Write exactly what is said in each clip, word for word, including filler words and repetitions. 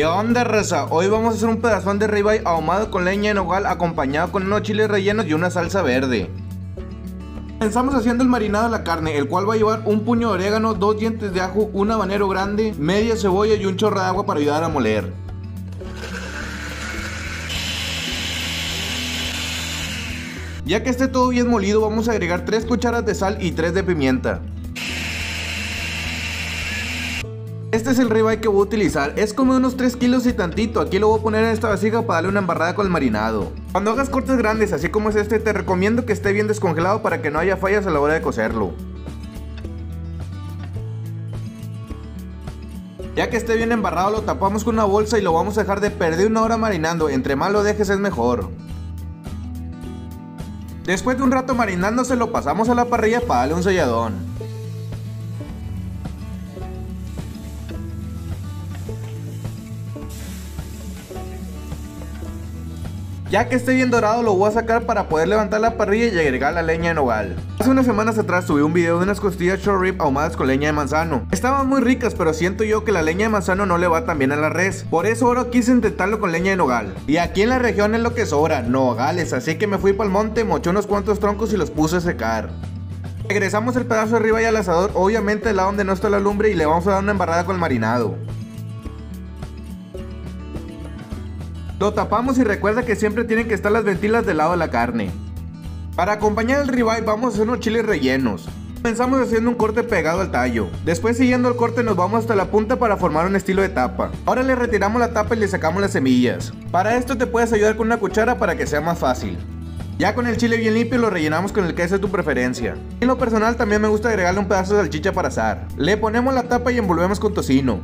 ¿Qué onda, raza? Hoy vamos a hacer un pedazón de rib eye ahumado con leña de nogal acompañado con unos chiles rellenos y una salsa verde. Comenzamos haciendo el marinado de la carne, el cual va a llevar un puño de orégano, dos dientes de ajo, un habanero grande, media cebolla y un chorro de agua para ayudar a moler. Ya que esté todo bien molido, vamos a agregar tres cucharas de sal y tres de pimienta. Este es el rib eye que voy a utilizar, es como unos tres kilos y tantito. Aquí lo voy a poner en esta vasija para darle una embarrada con el marinado. Cuando hagas cortes grandes, así como es este, te recomiendo que esté bien descongelado para que no haya fallas a la hora de cocerlo. Ya que esté bien embarrado, lo tapamos con una bolsa y lo vamos a dejar de perder una hora marinando. Entre más lo dejes es mejor. Después de un rato marinándose, lo pasamos a la parrilla para darle un selladón. Ya que esté bien dorado, lo voy a sacar para poder levantar la parrilla y agregar la leña de nogal. Hace unas semanas atrás subí un video de unas costillas short rib ahumadas con leña de manzano. Estaban muy ricas, pero siento yo que la leña de manzano no le va tan bien a la res. Por eso ahora quise intentarlo con leña de nogal. Y aquí en la región es lo que sobra, nogales. Así que me fui para el monte, moché unos cuantos troncos y los puse a secar. Regresamos el pedazo de rib eye al asador, obviamente al lado donde no está la lumbre, y le vamos a dar una embarrada con el marinado. Lo tapamos y recuerda que siempre tienen que estar las ventilas del lado de la carne. Para acompañar el rib eye vamos a hacer unos chiles rellenos. Comenzamos haciendo un corte pegado al tallo. Después, siguiendo el corte, nos vamos hasta la punta para formar un estilo de tapa. Ahora le retiramos la tapa y le sacamos las semillas. Para esto te puedes ayudar con una cuchara para que sea más fácil. Ya con el chile bien limpio lo rellenamos con el queso de tu preferencia. En lo personal también me gusta agregarle un pedazo de salchicha para asar. Le ponemos la tapa y envolvemos con tocino.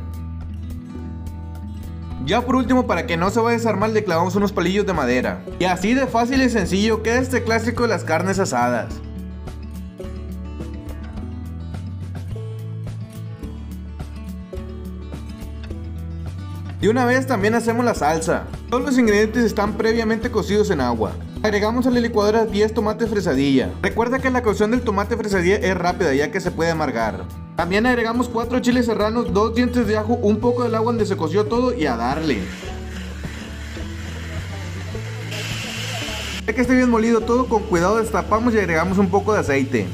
Ya por último, para que no se vaya a desarmar, le clavamos unos palillos de madera. Y así de fácil y sencillo queda este clásico de las carnes asadas. De una vez también hacemos la salsa. Todos los ingredientes están previamente cocidos en agua. Agregamos a la licuadora diez tomates fresadilla. Recuerda que la cocción del tomate fresadilla es rápida, ya que se puede amargar. También agregamos cuatro chiles serranos, dos dientes de ajo, un poco del agua donde se coció todo y a darle. Ya que esté bien molido todo, con cuidado destapamos y agregamos un poco de aceite.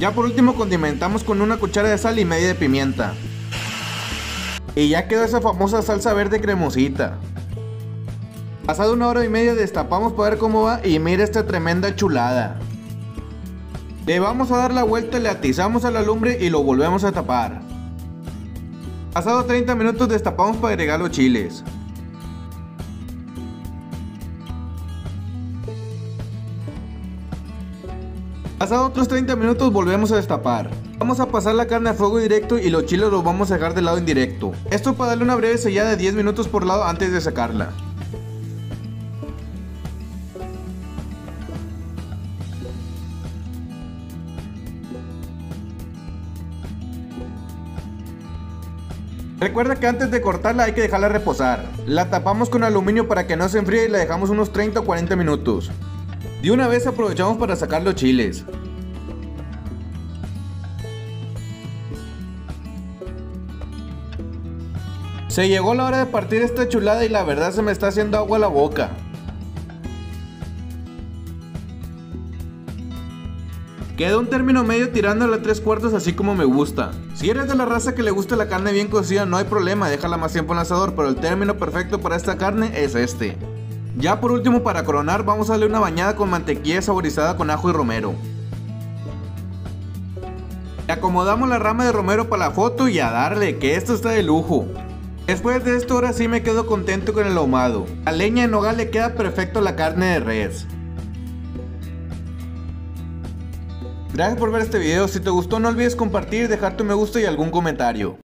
Ya por último condimentamos con una cuchara de sal y media de pimienta. Y ya quedó esa famosa salsa verde cremosita. Pasado una hora y media destapamos para ver cómo va y mira esta tremenda chulada. Le vamos a dar la vuelta, le atizamos a la lumbre y lo volvemos a tapar. Pasado treinta minutos destapamos para agregar los chiles. Pasado otros treinta minutos volvemos a destapar. Vamos a pasar la carne a fuego directo y los chiles los vamos a dejar de lado indirecto. Esto para darle una breve sellada de diez minutos por lado antes de sacarla. Recuerda que antes de cortarla hay que dejarla reposar. La tapamos con aluminio para que no se enfríe y la dejamos unos treinta o cuarenta minutos. De una vez aprovechamos para sacar los chiles. Se llegó la hora de partir esta chulada y la verdad se me está haciendo agua a la boca. Quedó un término medio tirándole a tres cuartos, así como me gusta. Si eres de la raza que le gusta la carne bien cocida, no hay problema, déjala más tiempo en el asador, pero el término perfecto para esta carne es este. Ya por último, para coronar, vamos a darle una bañada con mantequilla saborizada con ajo y romero. Le acomodamos la rama de romero para la foto y a darle, que esto está de lujo. Después de esto, ahora sí me quedo contento con el ahumado. La leña de nogal le queda perfecto a la carne de res. Gracias por ver este video, si te gustó no olvides compartir, dejar tu me gusta y algún comentario.